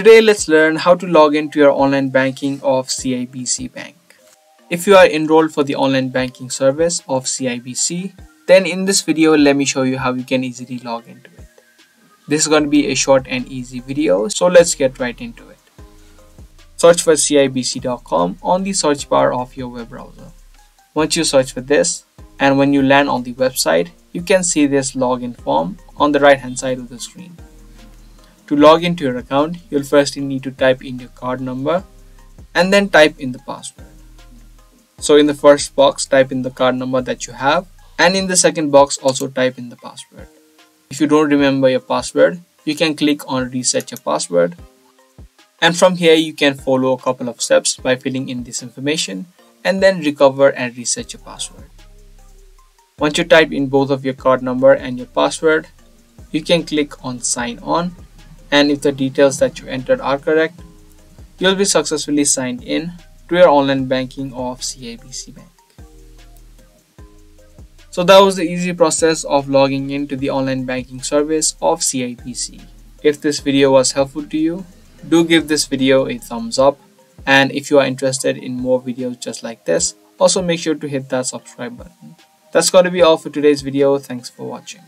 Today, let's learn how to log into your online banking of CIBC Bank. If you are enrolled for the online banking service of CIBC, then in this video, let me show you how you can easily log into it. This is going to be a short and easy video, so let's get right into it. Search for CIBC.com on the search bar of your web browser. Once you search for this, and when you land on the website, you can see this login form on the right hand side of the screen. To log into your account, you'll first need to type in your card number and then type in the password. So in the first box, type in the card number that you have, and in the second box also type in the password. If you don't remember your password, you can click on reset your password, and from here you can follow a couple of steps by filling in this information and then recover and reset your password. Once you type in both of your card number and your password, you can click on sign on. And if the details that you entered are correct, you'll be successfully signed in to your online banking of CIBC Bank. So that was the easy process of logging into the online banking service of CIBC. If this video was helpful to you, do give this video a thumbs up. And if you are interested in more videos just like this, also make sure to hit that subscribe button. That's going to be all for today's video. Thanks for watching.